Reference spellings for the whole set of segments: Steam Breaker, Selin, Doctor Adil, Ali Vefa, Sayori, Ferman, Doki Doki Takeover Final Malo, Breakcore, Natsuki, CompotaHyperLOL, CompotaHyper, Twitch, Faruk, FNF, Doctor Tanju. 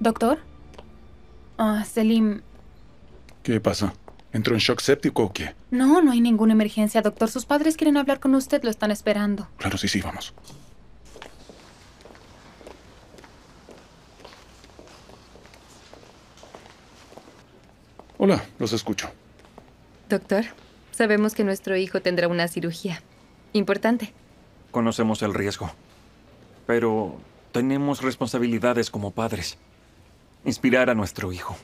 Doctor, Selim... ¿Qué pasó? ¿Entró en shock séptico o qué? No, no hay ninguna emergencia, doctor. Sus padres quieren hablar con usted, lo están esperando. Claro, sí, vamos. Hola, los escucho. Doctor, sabemos que nuestro hijo tendrá una cirugía importante. Conocemos el riesgo, pero tenemos responsabilidades como padres. Inspirar a nuestro hijo.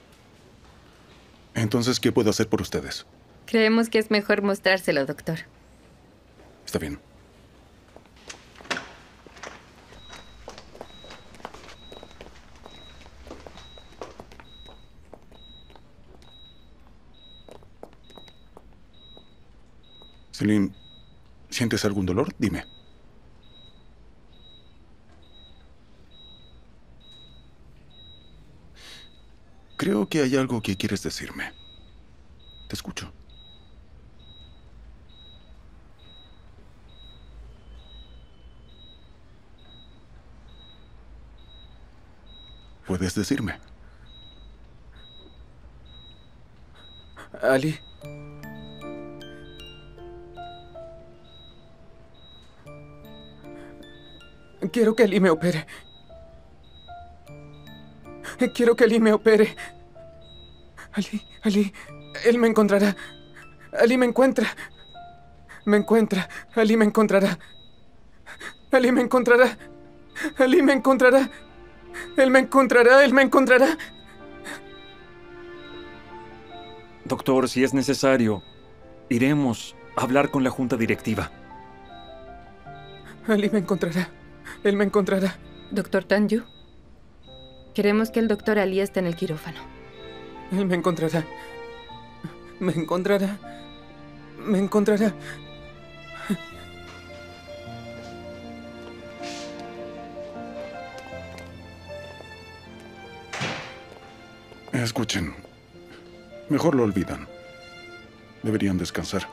Entonces, ¿qué puedo hacer por ustedes? Creemos que es mejor mostrárselo, doctor. Está bien. Selin, ¿sientes algún dolor? Dime. Creo que hay algo que quieres decirme. Te escucho. ¿Puedes decirme? Ali. Quiero que Ali me opere. Quiero que Ali me opere. Ali, él me encontrará. Ali me encuentra. Me encuentra. Ali me encontrará. Ali me encontrará. Ali me encontrará. Él me encontrará. Él me encontrará. Doctor, si es necesario, iremos a hablar con la junta directiva. Ali me encontrará. Él me encontrará. Doctor Tanju, queremos que el doctor Ali esté en el quirófano. Él me encontrará. Me encontrará. Me encontrará. Escuchen. Mejor lo olvidan. Deberían descansar.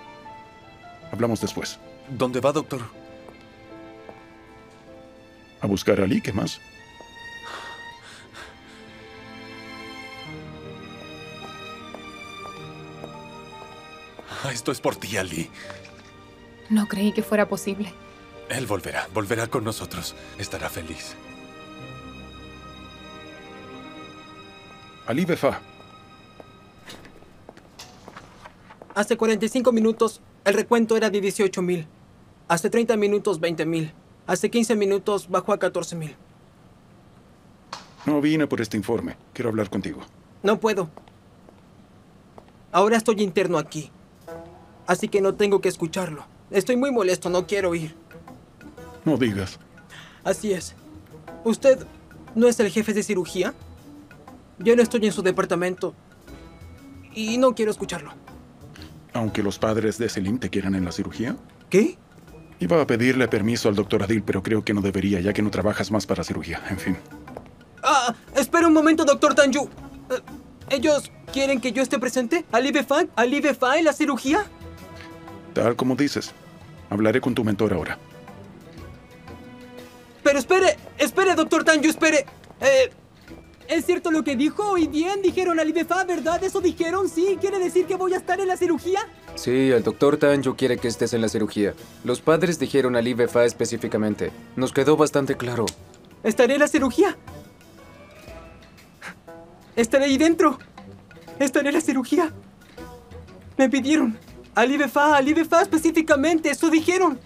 Hablamos después. ¿Dónde va, doctor? A buscar a Ali, ¿qué más? Esto es por ti, Ali. No creí que fuera posible. Él volverá con nosotros. Estará feliz. Ali Vefa. Hace 45 minutos, el recuento era de 18,000. Hace 30 minutos, 20,000. Hace 15 minutos, bajó a 14,000. No vine por este informe. Quiero hablar contigo. No puedo. Ahora estoy interno aquí. Así que no tengo que escucharlo. Estoy muy molesto, no quiero ir. No digas. Así es. ¿Usted no es el jefe de cirugía? Yo no estoy en su departamento. Y no quiero escucharlo. ¿Aunque los padres de Selin te quieran en la cirugía? ¿Qué? Iba a pedirle permiso al doctor Adil, pero creo que no debería, ya que no trabajas más para cirugía. En fin. Ah, espera un momento, doctor Tanju. ¿Ellos quieren que yo esté presente? ¿Ali Vefa? ¿Ali Vefa en la cirugía? Tal como dices. Hablaré con tu mentor ahora. Pero espere, doctor Tanju, espere. ¿Es cierto lo que dijo? Y bien, dijeron Ali Vefa, ¿verdad? ¿Eso dijeron? Sí, ¿quiere decir que voy a estar en la cirugía? Sí, el doctor Tanju quiere que estés en la cirugía. Los padres dijeron Ali Vefa específicamente. Nos quedó bastante claro. ¿Estaré en la cirugía? ¡Estaré ahí dentro! ¡Estaré en la cirugía! Me pidieron. Ali Vefa específicamente, eso dijeron.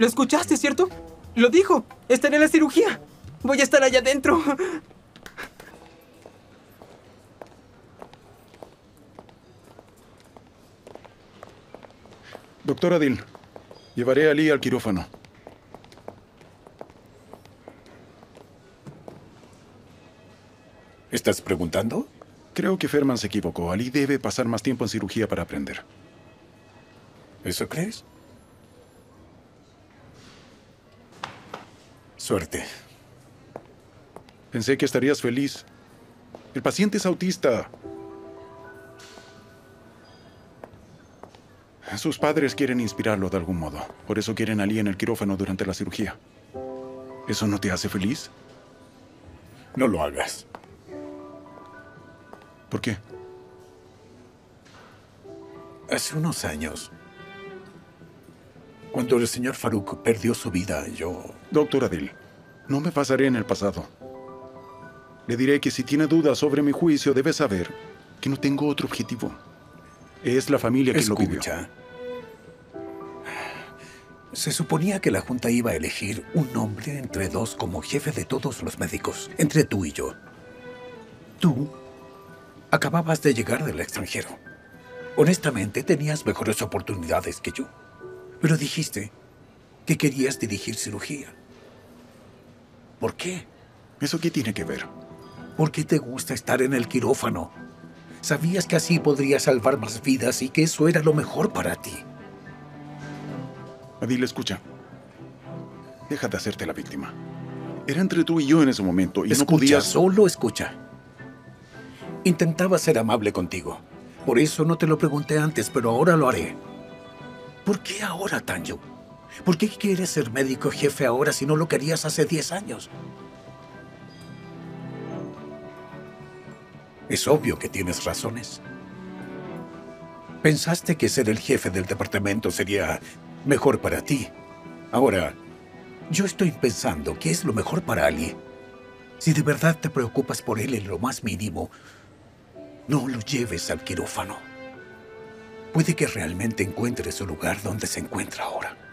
¿Lo escuchaste, cierto? Lo dijo. Estaré en la cirugía. Voy a estar allá adentro. Doctor Adil, llevaré a Ali al quirófano. ¿Estás preguntando? Creo que Ferman se equivocó. Ali debe pasar más tiempo en cirugía para aprender. ¿Eso crees? Suerte. Pensé que estarías feliz. El paciente es autista. Sus padres quieren inspirarlo de algún modo. Por eso quieren a Ali en el quirófano durante la cirugía. ¿Eso no te hace feliz? No lo hagas. ¿Por qué? Hace unos años, cuando el señor Faruk perdió su vida, yo... Doctor Adil, no me basaré en el pasado. Le diré que si tiene dudas sobre mi juicio, debe saber que no tengo otro objetivo. Es la familia que lo vivió. Se suponía que la Junta iba a elegir un hombre entre dos como jefe de todos los médicos, entre tú y yo. Tú acababas de llegar del extranjero. Honestamente, tenías mejores oportunidades que yo. Pero dijiste que querías dirigir cirugía. ¿Por qué? ¿Eso qué tiene que ver? ¿Por qué te gusta estar en el quirófano? Sabías que así podrías salvar más vidas y que eso era lo mejor para ti. Adil, escucha. Deja de hacerte la víctima. Era entre tú y yo en ese momento y no podías... Solo escucha. Intentaba ser amable contigo. Por eso no te lo pregunté antes, pero ahora lo haré. ¿Por qué ahora, Tanju? ¿Por qué quieres ser médico jefe ahora si no lo querías hace 10 años? Es obvio que tienes razones. Pensaste que ser el jefe del departamento sería... mejor para ti. Ahora, yo estoy pensando qué es lo mejor para Ali. Si de verdad te preocupas por él en lo más mínimo, no lo lleves al quirófano. Puede que realmente encuentre su lugar donde se encuentra ahora.